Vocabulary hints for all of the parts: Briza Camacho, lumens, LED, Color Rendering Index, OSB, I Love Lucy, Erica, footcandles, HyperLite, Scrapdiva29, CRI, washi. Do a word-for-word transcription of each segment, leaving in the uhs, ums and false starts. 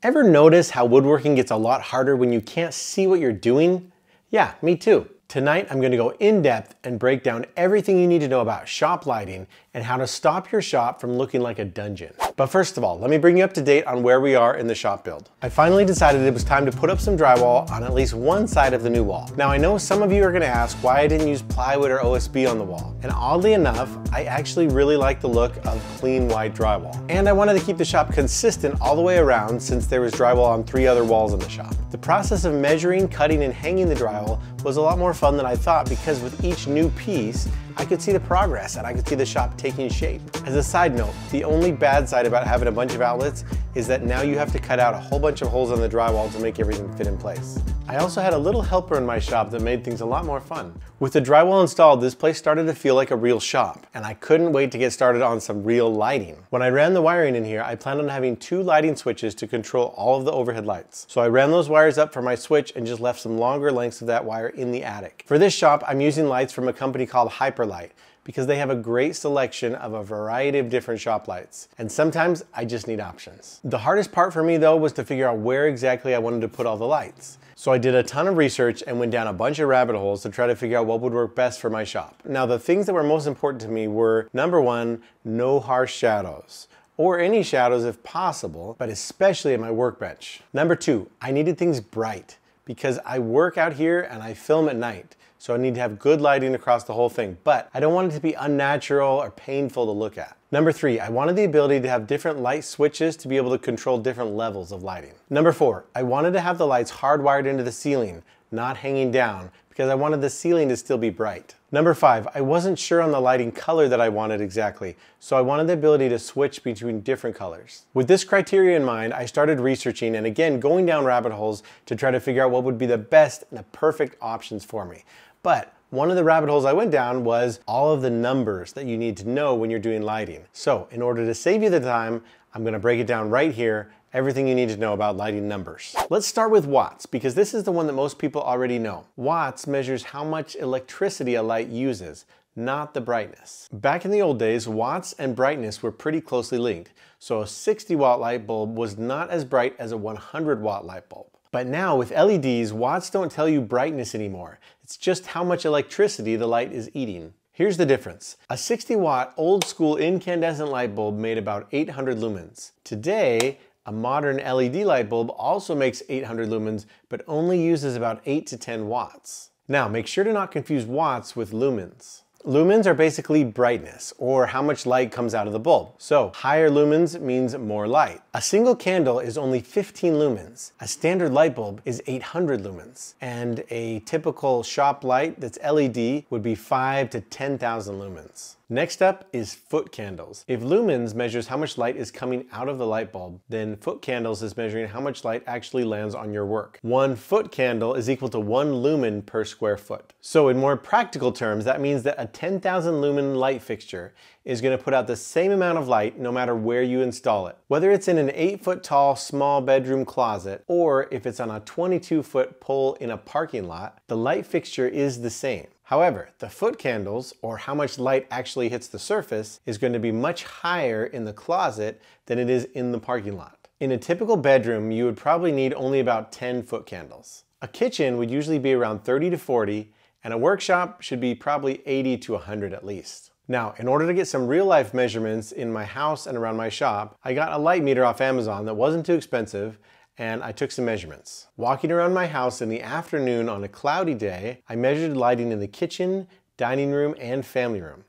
Ever notice how woodworking gets a lot harder when you can't see what you're doing? Yeah, me too. Tonight, I'm going to go in depth and break down everything you need to know about shop lighting and how to stop your shop from looking like a dungeon. But first of all, let me bring you up to date on where we are in the shop build. I finally decided it was time to put up some drywall on at least one side of the new wall. Now I know some of you are going to ask why I didn't use plywood or O S B on the wall. And oddly enough, I actually really like the look of clean white drywall. And I wanted to keep the shop consistent all the way around since there was drywall on three other walls in the shop. The process of measuring, cutting, and hanging the drywall was a lot more fun than I thought because with each new piece, I could see the progress and I could see the shop taking shape. As a side note, the only bad side about having a bunch of outlets is that now you have to cut out a whole bunch of holes in the drywall to make everything fit in place. I also had a little helper in my shop that made things a lot more fun. With the drywall installed, this place started to feel like a real shop, and I couldn't wait to get started on some real lighting. When I ran the wiring in here, I planned on having two lighting switches to control all of the overhead lights. So I ran those wires up for my switch and just left some longer lengths of that wire in the attic. For this shop, I'm using lights from a company called HyperLite, because they have a great selection of a variety of different shop lights. And sometimes I just need options. The hardest part for me though was to figure out where exactly I wanted to put all the lights. So I did a ton of research and went down a bunch of rabbit holes to try to figure out what would work best for my shop. Now the things that were most important to me were, number one, no harsh shadows, or any shadows if possible, but especially at my workbench. Number two, I needed things bright, because I work out here and I film at night. So I need to have good lighting across the whole thing, but I don't want it to be unnatural or painful to look at. Number three, I wanted the ability to have different light switches to be able to control different levels of lighting. Number four, I wanted to have the lights hardwired into the ceiling, not hanging down, because I wanted the ceiling to still be bright. Number five, I wasn't sure on the lighting color that I wanted exactly, so I wanted the ability to switch between different colors. With this criteria in mind, I started researching and again going down rabbit holes to try to figure out what would be the best and the perfect options for me. But one of the rabbit holes I went down was all of the numbers that you need to know when you're doing lighting. So in order to save you the time, I'm going to break it down right here, everything you need to know about lighting numbers. Let's start with watts, because this is the one that most people already know. Watts measures how much electricity a light uses, not the brightness. Back in the old days, watts and brightness were pretty closely linked. So a sixty watt light bulb was not as bright as a one hundred watt light bulb. But now with L E Ds, watts don't tell you brightness anymore. It's just how much electricity the light is eating. Here's the difference. A sixty watt old school incandescent light bulb made about eight hundred lumens. Today, a modern L E D light bulb also makes eight hundred lumens, but only uses about eight to ten watts. Now, make sure to not confuse watts with lumens. Lumens are basically brightness, or how much light comes out of the bulb. So higher lumens means more light. A single candle is only fifteen lumens. A standard light bulb is eight hundred lumens. And a typical shop light that's L E D would be five to ten thousand lumens. Next up is foot candles. If lumens measures how much light is coming out of the light bulb, then foot candles is measuring how much light actually lands on your work. One foot candle is equal to one lumen per square foot. So in more practical terms, that means that a ten thousand lumen light fixture is going to put out the same amount of light no matter where you install it. Whether it's in an eight foot tall small bedroom closet or if it's on a twenty-two foot pole in a parking lot, the light fixture is the same. However, the foot candles, or how much light actually hits the surface, is going to be much higher in the closet than it is in the parking lot. In a typical bedroom, you would probably need only about ten foot candles. A kitchen would usually be around thirty to forty, and a workshop should be probably eighty to one hundred at least. Now, in order to get some real life measurements in my house and around my shop, I got a light meter off Amazon that wasn't too expensive, and I took some measurements. Walking around my house in the afternoon on a cloudy day, I measured lighting in the kitchen, dining room, and family room.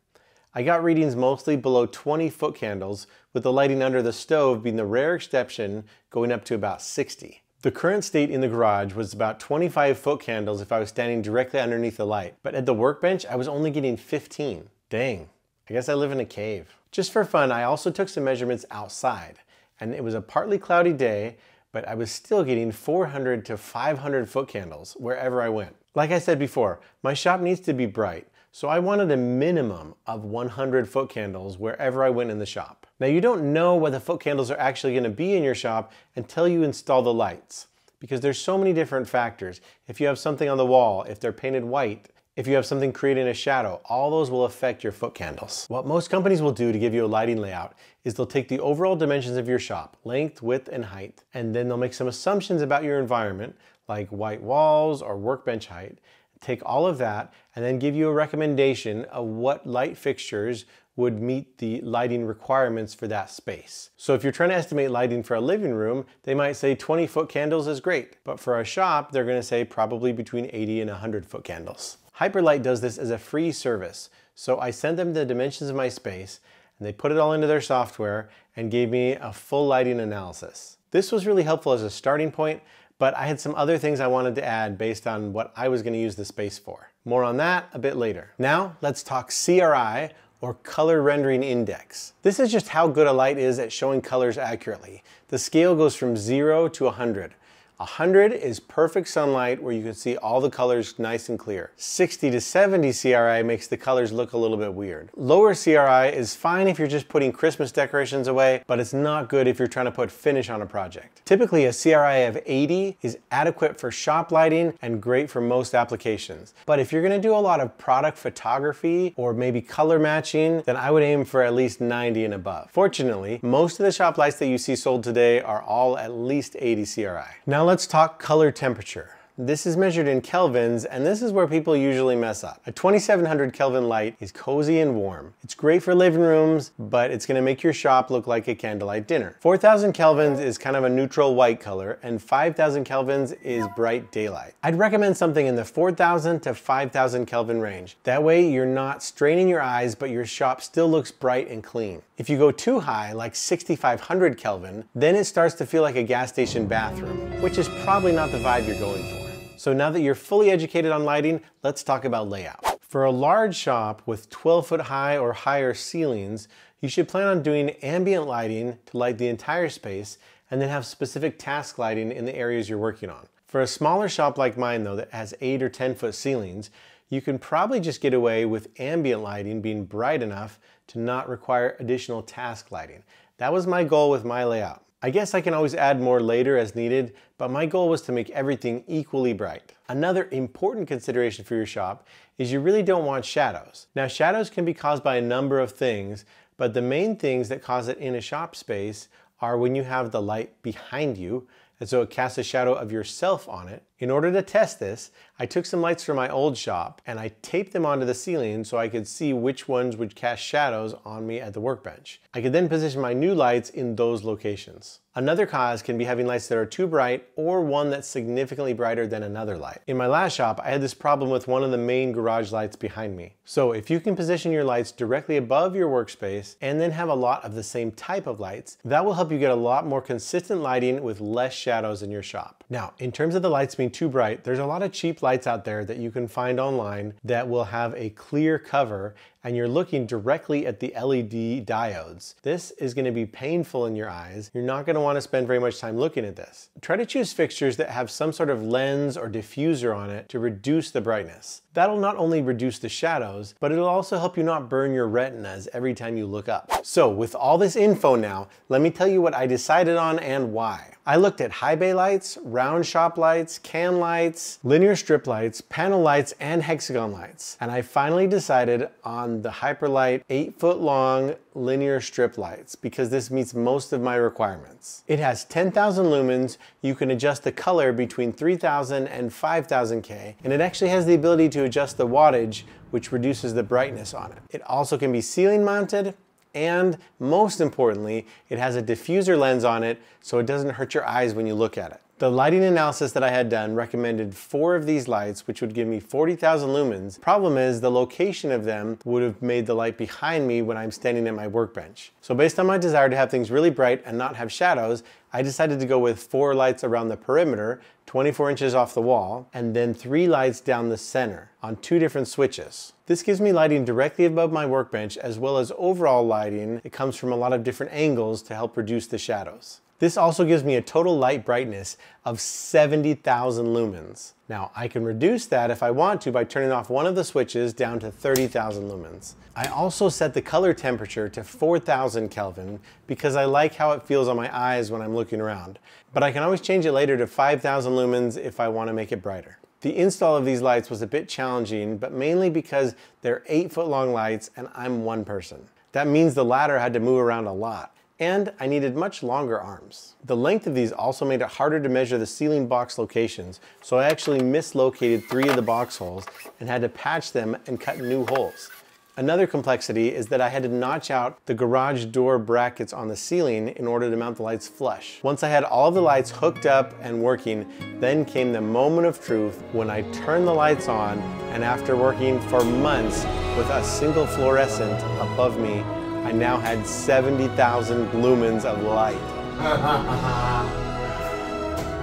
I got readings mostly below twenty foot candles, with the lighting under the stove being the rare exception, going up to about sixty. The current state in the garage was about twenty-five foot candles if I was standing directly underneath the light, but at the workbench, I was only getting fifteen. Dang, I guess I live in a cave. Just for fun, I also took some measurements outside, and it was a partly cloudy day, but I was still getting four hundred to five hundred foot candles wherever I went. Like I said before, my shop needs to be bright, so I wanted a minimum of one hundred foot candles wherever I went in the shop. Now you don't know what the foot candles are actually going to be in your shop until you install the lights, because there's so many different factors. If you have something on the wall, if they're painted white, if you have something creating a shadow, all those will affect your foot candles. What most companies will do to give you a lighting layout is they'll take the overall dimensions of your shop, length, width, and height, and then they'll make some assumptions about your environment, like white walls or workbench height, take all of that, and then give you a recommendation of what light fixtures would meet the lighting requirements for that space. So if you're trying to estimate lighting for a living room, they might say twenty foot candles is great, but for a shop, they're gonna say probably between eighty and one hundred foot candles. HyperLite does this as a free service. So I sent them the dimensions of my space, and they put it all into their software and gave me a full lighting analysis. This was really helpful as a starting point, but I had some other things I wanted to add based on what I was gonna use the space for. More on that a bit later. Now, let's talk C R I, or color rendering index. This is just how good a light is at showing colors accurately. The scale goes from zero to one hundred. one hundred is perfect sunlight where you can see all the colors nice and clear. sixty to seventy C R I makes the colors look a little bit weird. Lower C R I is fine if you're just putting Christmas decorations away, but it's not good if you're trying to put finish on a project. Typically a C R I of eighty is adequate for shop lighting and great for most applications. But if you're gonna do a lot of product photography or maybe color matching, then I would aim for at least ninety and above. Fortunately, most of the shop lights that you see sold today are all at least eighty C R I. Now let's talk color temperature. This is measured in kelvins, and this is where people usually mess up. A twenty-seven hundred kelvin light is cozy and warm. It's great for living rooms, but it's gonna make your shop look like a candlelight dinner. four thousand kelvins is kind of a neutral white color, and five thousand kelvins is bright daylight. I'd recommend something in the four thousand to five thousand kelvin range. That way you're not straining your eyes, but your shop still looks bright and clean. If you go too high, like sixty-five hundred kelvin, then it starts to feel like a gas station bathroom, which is probably not the vibe you're going for. So now that you're fully educated on lighting, let's talk about layout. For a large shop with twelve foot high or higher ceilings, you should plan on doing ambient lighting to light the entire space, and then have specific task lighting in the areas you're working on. For a smaller shop like mine though, that has eight or ten foot ceilings, you can probably just get away with ambient lighting being bright enough to not require additional task lighting. That was my goal with my layout. I guess I can always add more later as needed, but my goal was to make everything equally bright. Another important consideration for your shop is you really don't want shadows. Now, shadows can be caused by a number of things, but the main things that cause it in a shop space are when you have the light behind you, and so it casts a shadow of yourself on it. In order to test this, I took some lights from my old shop and I taped them onto the ceiling so I could see which ones would cast shadows on me at the workbench. I could then position my new lights in those locations. Another cause can be having lights that are too bright, or one that's significantly brighter than another light. In my last shop, I had this problem with one of the main garage lights behind me. So if you can position your lights directly above your workspace and then have a lot of the same type of lights, that will help you get a lot more consistent lighting with less shadows in your shop. Now, in terms of the lights being too bright, there's a lot of cheap lights out there that you can find online that will have a clear cover, and you're looking directly at the L E D diodes. This is gonna be painful in your eyes. You're not gonna wanna spend very much time looking at this. Try to choose fixtures that have some sort of lens or diffuser on it to reduce the brightness. That'll not only reduce the shadows, but it'll also help you not burn your retinas every time you look up. So with all this info now, let me tell you what I decided on and why. I looked at high bay lights, round shop lights, can lights, linear strip lights, panel lights, and hexagon lights. And I finally decided on the HyperLite eight foot long linear strip lights because this meets most of my requirements. It has ten thousand lumens. You can adjust the color between three thousand and five thousand K, and it actually has the ability to adjust the wattage, which reduces the brightness on it. It also can be ceiling mounted, and most importantly, it has a diffuser lens on it so it doesn't hurt your eyes when you look at it. The lighting analysis that I had done recommended four of these lights, which would give me forty thousand lumens. Problem is, the location of them would have made the light behind me when I'm standing at my workbench. So based on my desire to have things really bright and not have shadows, I decided to go with four lights around the perimeter, twenty-four inches off the wall, and then three lights down the center on two different switches. This gives me lighting directly above my workbench, as well as overall lighting that comes from a lot of different angles to help reduce the shadows. This also gives me a total light brightness of seventy thousand lumens. Now, I can reduce that if I want to by turning off one of the switches down to thirty thousand lumens. I also set the color temperature to four thousand Kelvin because I like how it feels on my eyes when I'm looking around. But I can always change it later to five thousand lumens if I want to make it brighter. The install of these lights was a bit challenging, but mainly because they're eight foot long lights and I'm one person. That means the ladder had to move around a lot, and I needed much longer arms. The length of these also made it harder to measure the ceiling box locations, so I actually mislocated three of the box holes and had to patch them and cut new holes. Another complexity is that I had to notch out the garage door brackets on the ceiling in order to mount the lights flush. Once I had all of the lights hooked up and working, then came the moment of truth when I turned the lights on, and after working for months with a single fluorescent above me, I now had seventy thousand lumens of light.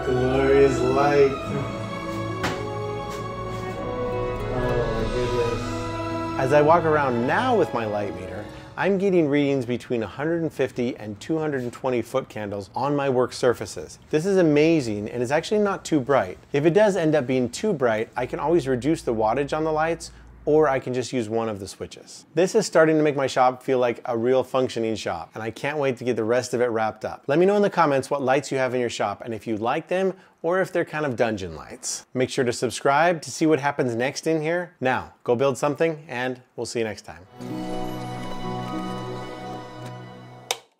Glorious light. Oh my goodness. As I walk around now with my light meter, I'm getting readings between one hundred fifty and two hundred twenty foot candles on my work surfaces. This is amazing, and it's actually not too bright. If it does end up being too bright, I can always reduce the wattage on the lights, or I can just use one of the switches. This is starting to make my shop feel like a real functioning shop, and I can't wait to get the rest of it wrapped up. Let me know in the comments what lights you have in your shop and if you like them or if they're kind of dungeon lights. Make sure to subscribe to see what happens next in here. Now, go build something, and we'll see you next time.